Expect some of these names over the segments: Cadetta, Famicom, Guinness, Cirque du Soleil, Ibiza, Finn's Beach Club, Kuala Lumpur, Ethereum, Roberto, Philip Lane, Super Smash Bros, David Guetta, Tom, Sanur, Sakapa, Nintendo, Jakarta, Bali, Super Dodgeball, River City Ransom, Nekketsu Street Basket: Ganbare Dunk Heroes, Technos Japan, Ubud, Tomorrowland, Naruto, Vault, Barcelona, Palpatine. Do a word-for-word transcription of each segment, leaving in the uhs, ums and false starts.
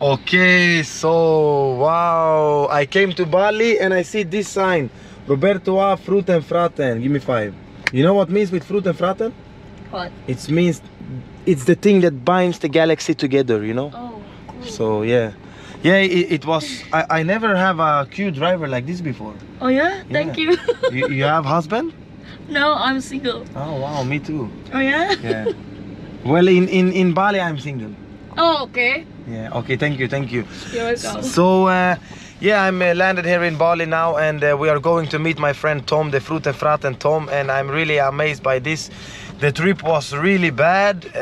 Okay, so wow, I came to Bali and I see this sign, Roberto, fruit and fraten, give me five. You know what means with fruit and fraten? What? It means it's the thing that binds the galaxy together, you know? Oh, cool. So yeah, yeah, it, it was, I, I never have a Q driver like this before. Oh yeah? Yeah. Thank you. you. You have husband? No, I'm single. Oh wow, me too. Oh yeah? Yeah. Well, in, in, in Bali I'm single. Oh, okay. Yeah, okay, thank you, thank you. You're welcome. So, uh, yeah, I'm uh, landed here in Bali now, and uh, we are going to meet my friend Tom, the Fruit and Fraten Tom, and I'm really amazed by this. The trip was really bad. Uh,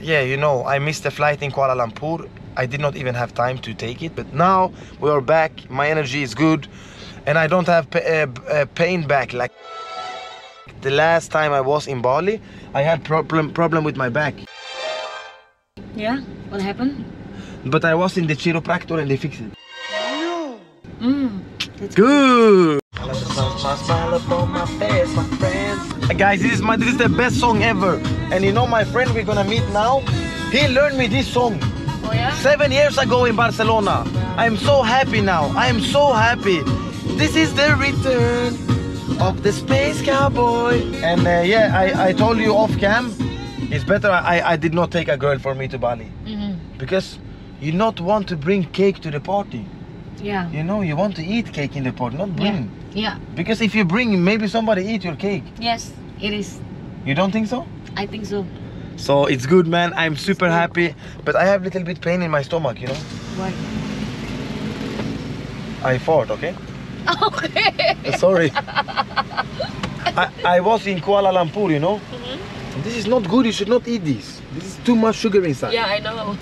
yeah, you know, I missed the flight in Kuala Lumpur. I did not even have time to take it, but now we are back, my energy is good, and I don't have pa uh, uh, pain back. Like the last time I was in Bali, I had problem problem with my back. Yeah, what happened? But I was in the chiropractor and they fixed it. No. Mm, that's good. Good. Guys, this is my this is the best song ever. And you know my friend we're gonna meet now, he learned me this song. Oh yeah? Seven years ago in Barcelona. I'm so happy now. I'm so happy. This is the return of the space cowboy. And uh, yeah, I, I told you off cam. It's better I, I did not take a girl for me to Bali. Mm-hmm. Because you not want to bring cake to the party. Yeah. You know, you want to eat cake in the party, not bring. Yeah. Yeah. Because if you bring, maybe somebody eat your cake. Yes, it is. You don't think so? I think so. So it's good, man. I'm super happy. But I have a little bit pain in my stomach, you know? Why? I fought, okay? Okay. Uh, sorry. I, I was in Kuala Lumpur, you know? This is not good, you should not eat this. This is too much sugar inside. Yeah, I know.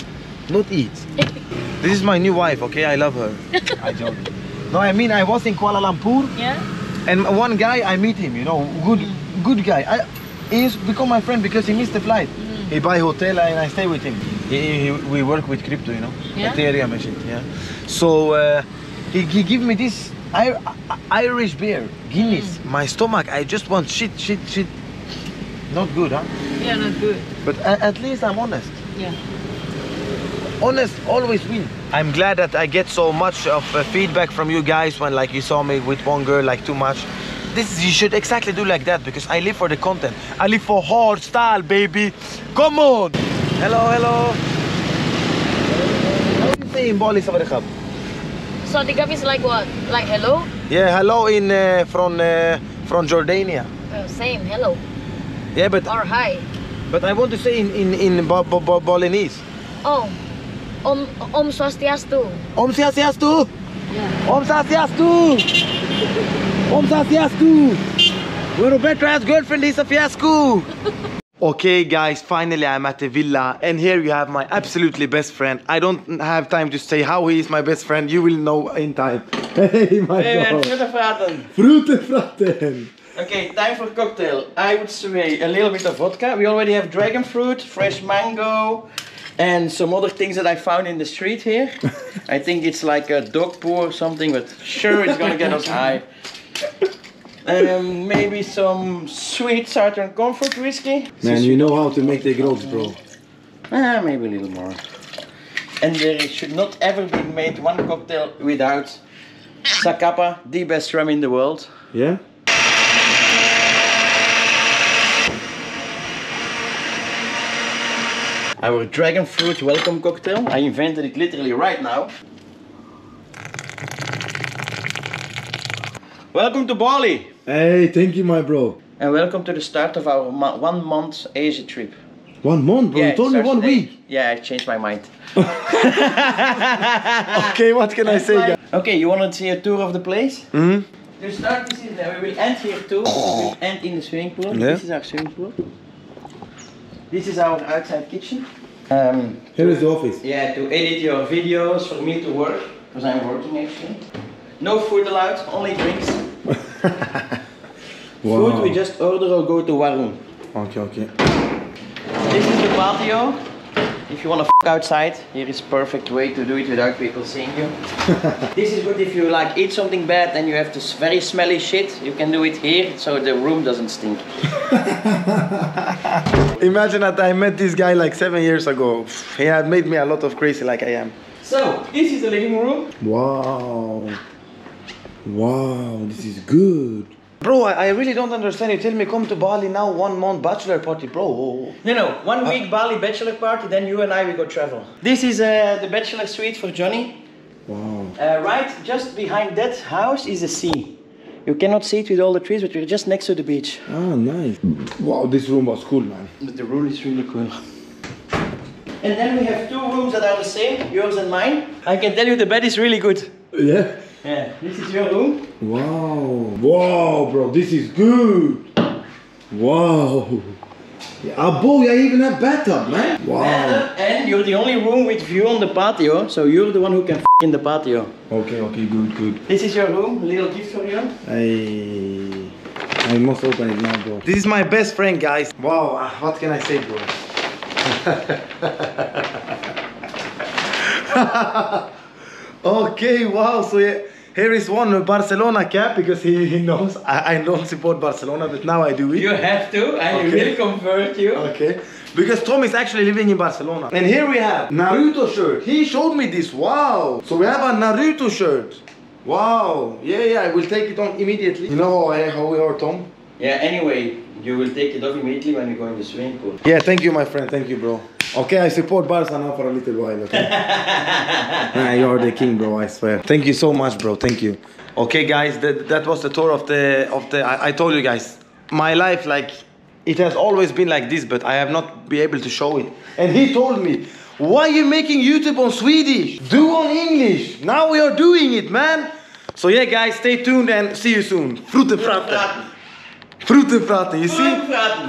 Not eat. This is my new wife, okay? I love her. I joke. No, I mean, I was in Kuala Lumpur. Yeah. And one guy, I meet him, you know, good mm. good guy. I, he's become my friend because he missed the flight. Mm. He buy hotel and I stay with him. He, he, we work with crypto, you know? Yeah. Ethereum and shit, yeah. So, uh, he, he gave me this Irish beer, Guinness. Mm. My stomach, I just want shit, shit, shit. Not good, huh? Yeah, not good. But at least I'm honest. Yeah. Honest always win. I'm glad that I get so much of uh, feedback from you guys when, like, you saw me with one girl, like, too much. This you should exactly do like that because I live for the content. I live for hard style, baby. Come on. Hello, hello. How do you say in Bali, Sawadikap? Sawadikap is like what? Like hello? Yeah, hello in uh, from uh, from Jordania. Uh, same, hello. Yeah, but or hi. But I want to say in in in ba ba ba Balinese. Oh, Om Om Swastiastu. Om Swastiastu. Yeah. Om Swastiastu. Om Swastiastu. When Roberto's girlfriend is a fiasco. Okay, guys. Finally, I'm at the villa, and here you have my absolutely best friend. I don't have time to say how he is my best friend. You will know in time. Hey, my God. Fruit and fraten. Okay, time for cocktail. I would say a little bit of vodka. We already have dragon fruit, fresh mango, and some other things that I found in the street here. I think it's like a dog poo or something, but sure, it's gonna get us high. Um, maybe some sweet Southern Comfort whiskey. Man, you know how to make the grapes, bro. Ah, maybe a little more. And there should not ever be made one cocktail without Sakapa, the best rum in the world. Yeah? Our dragon fruit welcome cocktail. I invented it literally right now. Welcome to Bali. Hey, thank you, my bro. And welcome to the start of our one month Asia trip. One month, bro? Yeah, it's only one week. Eight. Yeah, I changed my mind. Okay, what can I say? Okay, you want to see a tour of the place? Mm-hmm. To start, this is, uh, we will end here too. We'll end in the swimming pool. Yeah. This is our swimming pool. This is our outside kitchen. Um, Here is the office. Yeah, to edit your videos, for me to work, because I'm working actually. No food allowed, only drinks. Wow. Food we just order or go to Warung. Okay, okay. This is the patio. If you want to f outside, here is perfect way to do it without people seeing you. This is good if you like eat something bad and you have this very smelly shit. You can do it here, so the room doesn't stink. Imagine that I met this guy like seven years ago. He had made me a lot of crazy like I am. So, this is the living room. Wow. Wow, this is good. Bro, I, I really don't understand. You tell me come to Bali now, one month bachelor party, bro. No, no, one uh, week Bali bachelor party, then you and I will go travel. This is uh, the bachelor suite for Johnny. Wow. Uh, right, just behind that house is the sea. You cannot see it with all the trees, but we're just next to the beach. Ah, nice. Wow, this room was cool, man. But the room is really cool. And then we have two rooms that are the same, yours and mine. I can tell you the bed is really good. Yeah? Yeah, this is your room. Wow, wow, bro, this is good. Wow. Yeah. Ah, boy, I even have bathtub, man. Wow. Bathtub, and you're the only room with view on the patio, so you're the one who can f in the patio. Okay, okay, good, good. This is your room, a little gift for you. I, I must open it now, bro. This is my best friend, guys. Wow, what can I say, bro? Okay, wow, so yeah, here is one Barcelona cap because he, he knows I, I don't support Barcelona, but now I do it. You have to, I okay. will convert you. Okay, because Tom is actually living in Barcelona. And here we have Naruto shirt. He showed me this, wow. So we have a Naruto shirt. Wow, yeah, yeah, I will take it on immediately. You know how we are, Tom? Yeah, anyway, you will take it off immediately when you go in the swimming pool. Yeah, thank you, my friend, thank you, bro. Okay, I support Barca now for a little while, okay? Nah, you're the king, bro, I swear. Thank you so much, bro, thank you. Okay, guys, that, that was the tour of the... of the. I, I told you guys, my life, like, it has always been like this, but I have not been able to show it. And he told me, why are you making YouTube on Swedish? Do on English. Now we are doing it, man. So yeah, guys, stay tuned and see you soon. Frutenfratten. Frutenfratten, you see?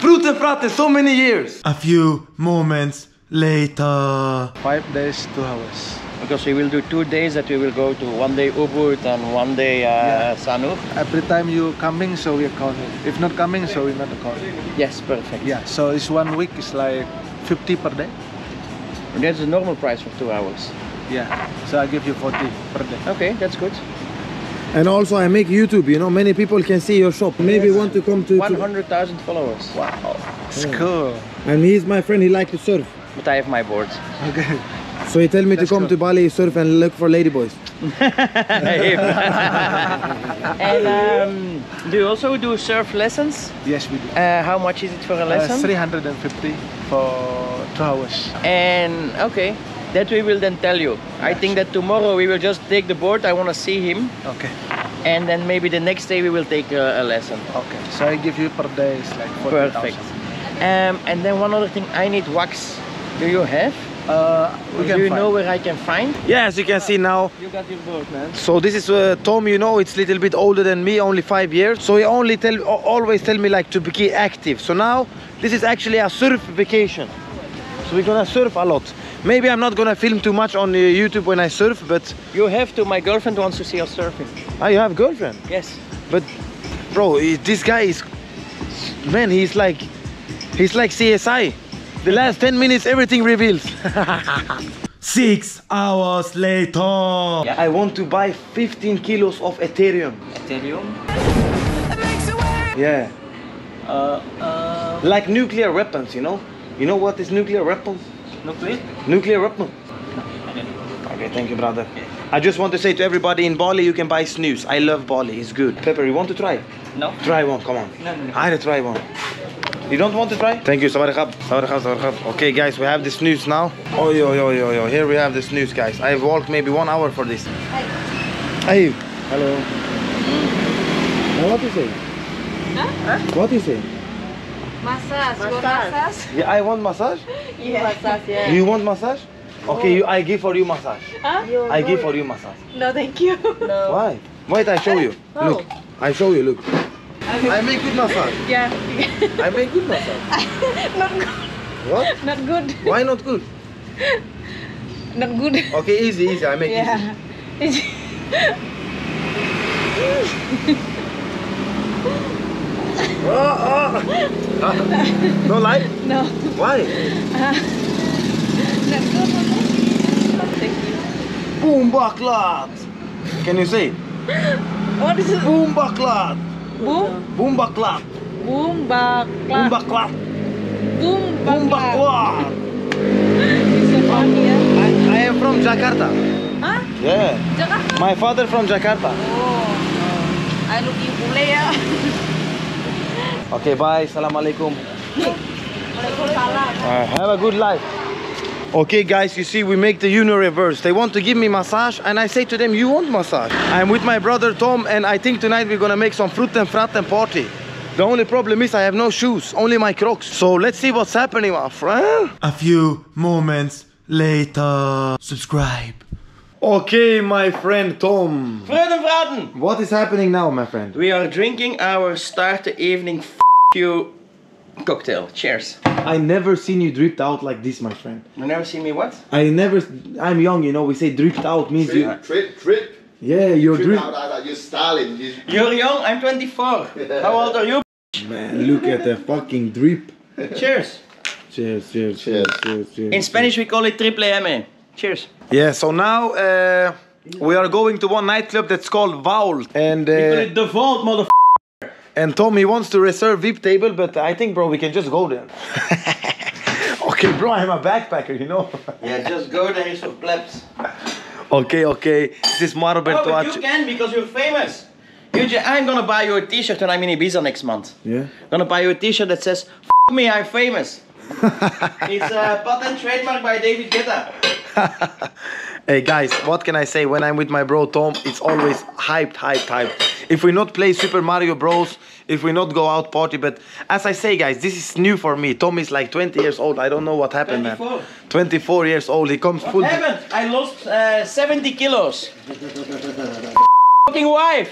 Frutenfratten, so many years. A few moments later. Five days, two hours, because we will do two days that we will go to, one day Ubud and one day uh, yeah. Sanur. Every time you coming, so we are counting. If not coming, so we're not counting. Yes, perfect. Yeah, so it's one week is like fifty per day, and that's the normal price for two hours. Yeah, so I give you forty per day. Okay, that's good. And also I make YouTube, you know, many people can see your shop. Maybe yes. want to come to one hundred thousand followers. Wow, it's yeah. cool. And he's my friend, he likes to surf. But I have my board. Okay. So he tell me Let's to come go. to Bali, surf and look for ladyboys. And um, do you also do surf lessons? Yes, we do. Uh, how much is it for a lesson? Uh, three hundred fifty for two hours. And okay, that we will then tell you. Yes. I think that tomorrow we will just take the board. I want to see him. Okay. And then maybe the next day we will take a, a lesson. Okay. So I give you per day is like forty thousand. Perfect. Um, and then one other thing, I need wax. Do you have? Uh, we can do you find. know where I can find? Yeah, as you can see now. You got your board, man. So this is uh, Tom, you know, it's a little bit older than me, only five years. So he only tell, always tell me like to be active. So now this is actually a surf vacation. So we're gonna surf a lot. Maybe I'm not gonna film too much on uh, YouTube when I surf, but... You have to, my girlfriend wants to see us surfing. Ah, you have a girlfriend? Yes. But, bro, this guy is... Man, he's like... He's like C S I. The last ten minutes, everything reveals. Six hours later. Yeah. I want to buy fifteen kilos of Ethereum. Ethereum? Yeah. Uh, uh... Like nuclear weapons, you know? You know what is nuclear weapons? Nuclear? Nuclear weapon. Okay, thank you, brother. Yeah. I just want to say to everybody in Bali, you can buy snus. I love Bali, it's good. Pepper, you want to try? No. Try one, come on. No, no, no. I had to try one. You don't want to try? Thank you, sabarikab, sabarikab, sabarikab. Okay, guys, we have the snus now. Oh, yo, yo, yo, yo, here we have the snus, guys. I walked maybe one hour for this. Hi. Hi. Hello. What do you say? Huh? What do you say? Massage. Massage. massage. Yeah, I want massage. Yeah. Massage, yeah. You want massage? Okay, you, I give for you massage. Huh? I give for you massage. No, thank you. No. Why? Wait, I show you. Oh. Look, I show you. Look. Okay. I make good massage. Yeah. I make good massage. Not good. What? Not good. Why not good? Not good. Okay, easy, easy. I make yeah. easy. Oh, oh. Uh, no light? No. Why? Uh, Boomba. Can you say? What is it? Boomba club. Boom? Boomba club. Boomba club. Boomba club. Boomba club. It's so funny, yeah? I, I am from Jakarta. Huh? Yeah. Jakarta? My father from Jakarta. Oh. I look you bule, yeah. Okay, bye. Assalamualaikum. Uh, have a good life. Okay guys, you see we make the uni reverse. They want to give me massage and I say to them, you want massage? I'm with my brother Tom and I think tonight we're gonna make some fruit and frat and party. The only problem is I have no shoes, only my Crocs. So let's see what's happening, my friend. A few moments later. Subscribe. Okay, my friend Tom. Fruit and fraten. What is happening now, my friend? We are drinking our start the evening f*** you cocktail. Cheers. I never seen you dripped out like this, my friend. You never seen me what? I never. I'm young, you know. We say dripped out means drip, you drip, drip. Yeah, you're drip. Out, out, out. You're styling. You're... you're young. I'm twenty-four. How old are you? Man, look at the fucking drip. Cheers. Cheers, cheers, cheers, cheers, cheers, cheers. In Spanish, we call it triple M. Cheers. Yeah. So now uh, we are going to one nightclub that's called Vault, and uh, we call it the Vault, mother. And Tommy wants to reserve V I P table, but I think, bro, we can just go there. Okay, bro, I'm a backpacker, you know? Yeah, just go there, it's for plebs. Okay, okay. This is Roberto. Oh, but you can, because you're famous. You I'm gonna buy you a t-shirt when I'm in Ibiza next month. Yeah? I'm gonna buy you a t-shirt that says, F me, I'm famous. It's a patent trademark by David Guetta. Hey guys, what can I say? When I'm with my bro Tom, it's always hyped, hyped, hyped. If we not play Super Mario Bros, if we not go out party, but as I say guys, this is new for me. Tom is like twenty years old, I don't know what happened, twenty-four. Man. twenty-four years old, he comes what full- What happened? I lost uh, seventy kilos. Fucking wife!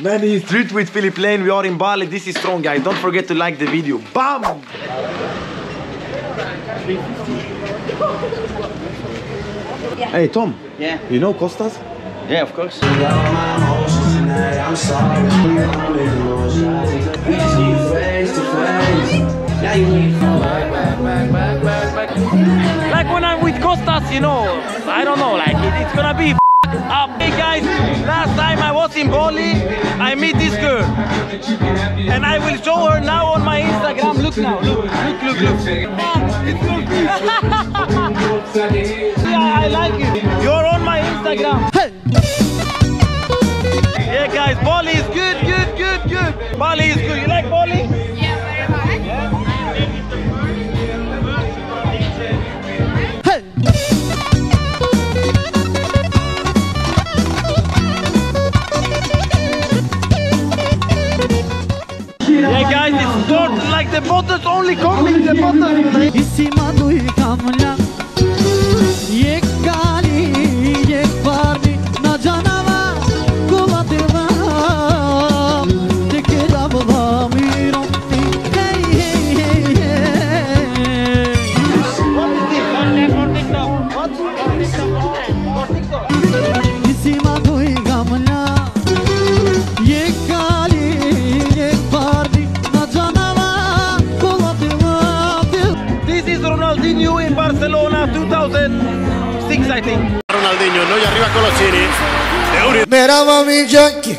Man, he's street with Philip Lane, we are in Bali, this is strong guys, don't forget to like the video. BAM! Hey Tom, yeah. You know Costas? Yeah, of course. Like when I'm with Costas, you know, I don't know, like it, it's gonna be up. Hey guys, last time I was in Bali, I meet this girl. And I will show her now on my Instagram. Look now, look, look, look, look. Yeah, I like it. You're on my Instagram. Hey. Yeah guys, Bali is good, good, good, good. Bali is good. You like Bali? Yeah, very much. Yeah. Hey. Yeah guys, it's not like the bottles only come in the bottle. I think. Ronaldinho, noi arriva Colossini. Euri. Mera mami Jackie.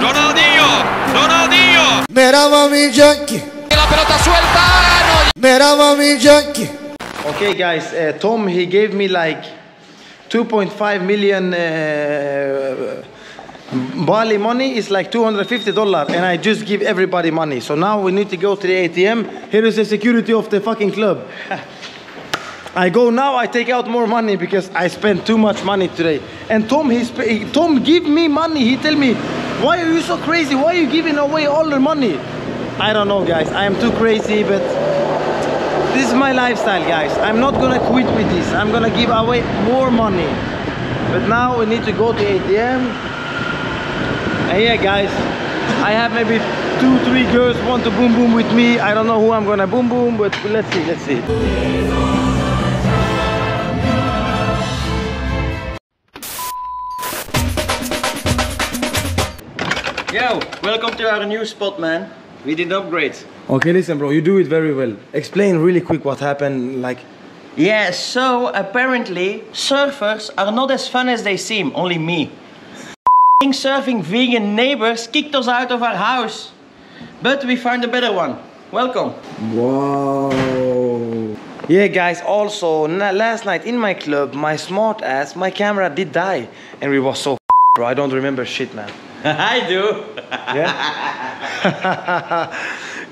Ronaldinho, Ronaldinho. Mera mami Jackie. La pelota suelta. Mera mami Jackie. Okay guys, uh, Tom he gave me like two point five million uh, Bali money is like two hundred fifty dollars and I just give everybody money. So now we need to go to the A T M. Here is the security of the fucking club. I go now, I take out more money because I spent too much money today. And Tom, he sp Tom give me money, he tell me, why are you so crazy? Why are you giving away all the money? I don't know guys, I am too crazy, but this is my lifestyle guys. I'm not gonna quit with this, I'm gonna give away more money. But now we need to go to A T M. And yeah guys, I have maybe two, three girls want to boom boom with me. I don't know who I'm gonna boom boom, but let's see, let's see. Yo, welcome to our new spot, man. We did upgrade. Okay, listen bro, you do it very well. Explain really quick what happened, like... Yeah, so apparently surfers are not as fun as they seem, only me. Surfing vegan neighbors kicked us out of our house. But we found a better one. Welcome. Wow. Yeah guys, also last night in my club, my smart ass, my camera did die. And we were so bro, I don't remember shit, man. I do. Yeah?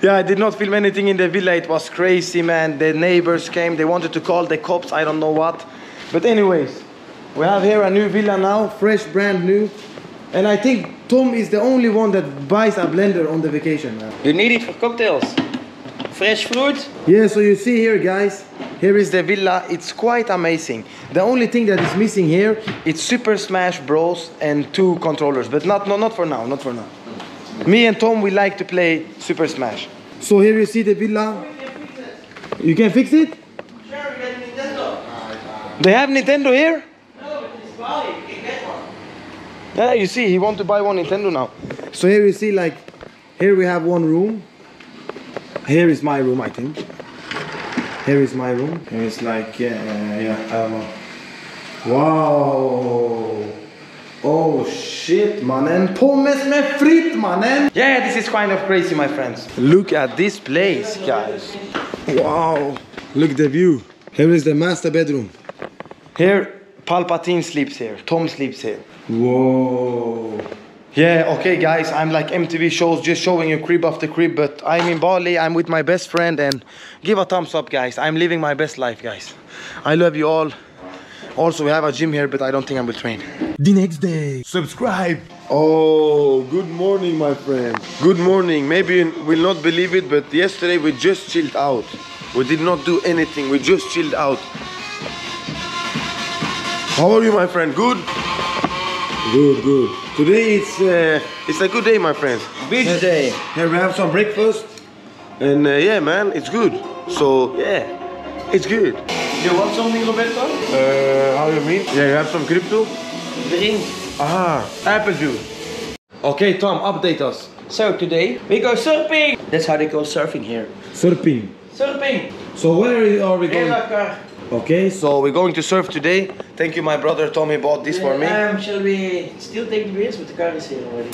Yeah, I did not film anything in the villa. It was crazy, man. The neighbors came. They wanted to call the cops. I don't know what. But anyways, we have here a new villa now. Fresh, brand new. And I think Tom is the only one that buys a blender on the vacation. Man. You need it for cocktails. Fresh fruit. Yeah, so you see here, guys. Here is the villa. It's quite amazing. The only thing that is missing here is Super Smash Bros and two controllers. But not, no, not for now, not for now. Me and Tom, we like to play Super Smash. So here you see the villa. You can fix it? Sure, we got Nintendo. They have Nintendo here? No, but it's Bali, you can get one. Yeah, you see, he wants to buy one Nintendo now. So here you see, like, here we have one room. Here is my room, I think. Here is my room. And it's like, yeah, uh, yeah, I don't know. Wow. Oh shit, mannen. Pommes med frit, mannen. Yeah, this is kind of crazy, my friends. Look at this place, guys. Wow. Look the view. Here is the master bedroom. Here, Palpatine sleeps here. Tom sleeps here. Whoa. Yeah, okay, guys. I'm like M T V shows, just showing you crib after crib. But I'm in Bali. I'm with my best friend. And give a thumbs up, guys. I'm living my best life, guys. I love you all. Also, we have a gym here, but I don't think I will train. The next day. Subscribe. Oh, good morning, my friend. Good morning. Maybe you will not believe it, but yesterday we just chilled out. We did not do anything. We just chilled out. How are you, my friend? Good? Good, good. Today it's, uh, it's a good day, my friend. Beach day. Here we have some breakfast. And uh, yeah, man, it's good. So, yeah, it's good. Do you want something, Roberto? Uh, how do you mean? Yeah, you have some crypto? Drink. Ah, apple juice. Okay, Tom, update us. So today, we go surfing. That's how they call surfing here. Surfing. Surfing. So where are we going? Okay, so we're going to surf today. Thank you, my brother Tommy bought this uh, for me. Um, shall we still take the beers? But the car is here already.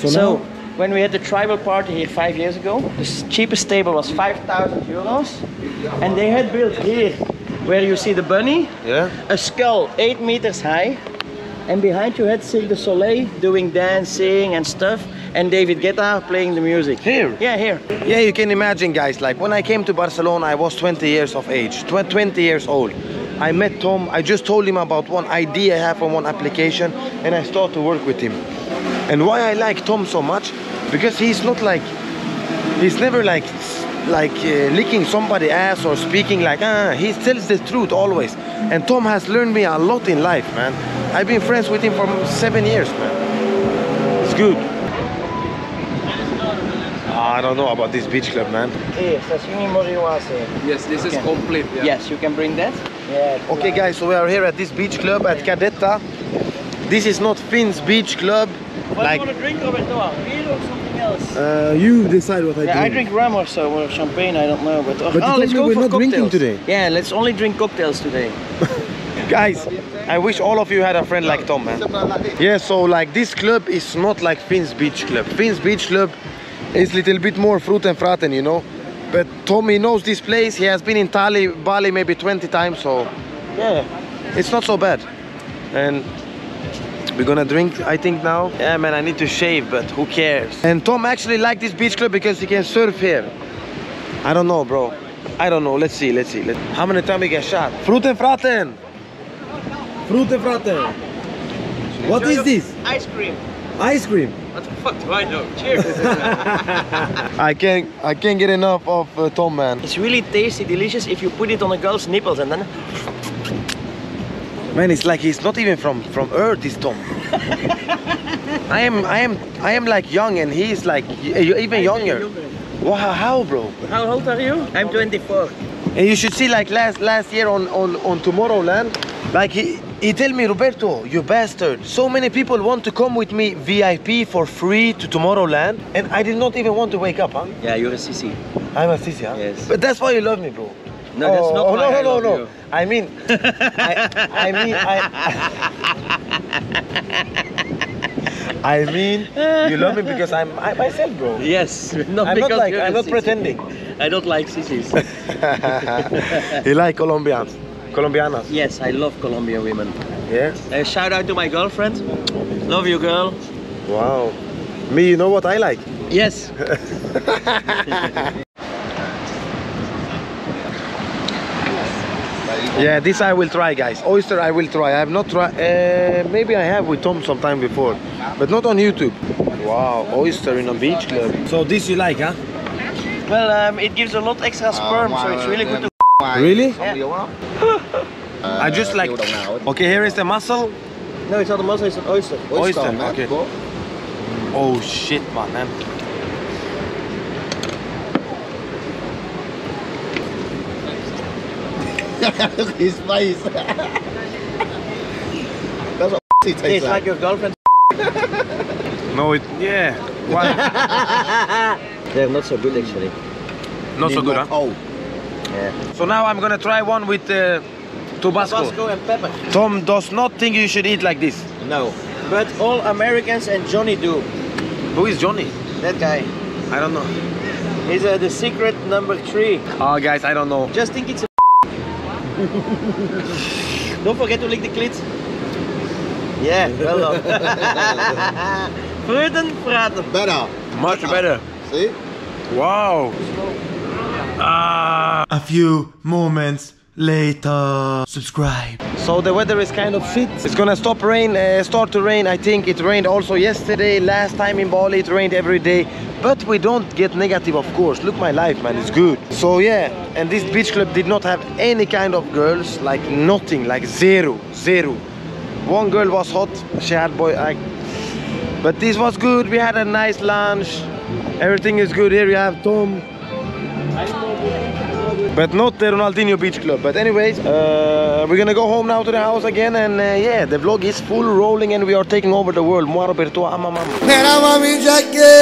So, so now? When we had the tribal party here five years ago, the cheapest table was five thousand euros. And they had built here, where you see the bunny, yeah, a skull eight meters high. And behind you had Cirque du Soleil doing dancing and stuff. And David Guetta playing the music. Here? Yeah, here. Yeah, you can imagine, guys, like when I came to Barcelona, I was twenty years of age, twenty years old. I met Tom, I just told him about one idea I have on one application, and I started to work with him. And why I like Tom so much, because he's not like, he's never like, like uh, licking somebody's ass or speaking like, ah, he tells the truth always. And Tom has learned me a lot in life, man. I've been friends with him for seven years, man. It's good. I don't know about this beach club, man. Yes, this is complete. Yeah. Yes, you can bring that. Yeah. Okay, guys, so we are here at this beach club at Cadetta. This is not Finn's Beach Club. What like, do you want to drink, Roberto? Beer or something else? Uh, you decide what I yeah, drink. I drink rum or so, or champagne, I don't know. But, but oh, let's go we're for not cocktails. Drinking today. Yeah, let's only drink cocktails today. Guys, I wish all of you had a friend like Tom, man. Yeah, so like this club is not like Finn's Beach Club. Finn's Beach Club is a little bit more fruit and fraten, you know. But Tommy knows this place. He has been in Bali, Bali maybe twenty times, so yeah, it's not so bad. And we're gonna drink, I think, now. Yeah, man, I need to shave, but who cares? And Tom actually liked this beach club because he can surf here. I don't know, bro. I don't know. Let's see, let's see. Let's... How many times we get shot? Fruten Fraten! Fruten Fraten! What is this? Ice cream. Ice cream? What the fuck do I know? Cheers! I can't, I can't get enough of uh, Tom, man. It's really tasty, delicious if you put it on a girl's nipples and then... Man, it's like he's not even from from Earth, this Tom. I am, I am, I am like young, and he's like even younger. Wow, how, bro? How old are you? I'm twenty-four. And you should see, like last last year on on on Tomorrowland, like he He tell me, Roberto, you bastard, so many people want to come with me V I P for free to Tomorrowland, and I did not even want to wake up, huh? Yeah, you're a sissy. I'm a sissy, huh? Yes. But that's why you love me, bro. No, that's oh, not oh, why no, no, I love no, no. you. I mean, I, I mean, I, I mean, you love me because I'm I, myself, bro. Yes, not I'm because not like, you're I'm not sissy. pretending. I don't like sissies. You like Colombians? Colombianas? Yes, I love Colombian women. Yeah? Uh, shout out to my girlfriend. Love you, girl. Wow. Me, you know what I like? Yes. Yeah, this I will try, guys. Oyster I will try. I have not tried. Uh, maybe I have with Tom sometime before, but not on YouTube. Wow, oyster in a beach club. So this you like, huh? Well, um, it gives a lot extra sperm, so it's really good to... Really? Yeah. I just like... Okay, here is the mussel. No, it's not a mussel, it's an oyster. Oyster, oyster man. Okay. Oh shit, man. man. His face. That's what he tastes like. It's like your girlfriend. No, it. Yeah. Why? They're not so good actually. Not so good, huh? Oh. Yeah. So now I'm gonna try one with uh, Tabasco. Tabasco and pepper. Tom does not think you should eat like this. No. But all Americans and Johnny do. Who is Johnny? That guy. I don't know. He's uh, the secret number three. Oh, guys, I don't know. Just think it's a. Don't forget to lick the clit. Yeah, well done. Fruiten praten. Better. Much better. See? Wow. Uh, A few moments later. Subscribe. So the weather is kind of shit. It's gonna stop rain, uh, start to rain. I think it rained also yesterday. Last time in Bali it rained every day. But we don't get negative, of course. Look my life, man, it's good. So yeah, and this beach club did not have any kind of girls, like nothing, like zero, zero. One girl was hot, she had boy, I... but this was good. We had a nice lunch. Everything is good. Here we have Tom. But not the Ronaldinho Beach Club. But anyways, uh, we're gonna go home now to the house again. And uh, yeah, the vlog is full rolling and we are taking over the world. Moi, Roberto, ama mama.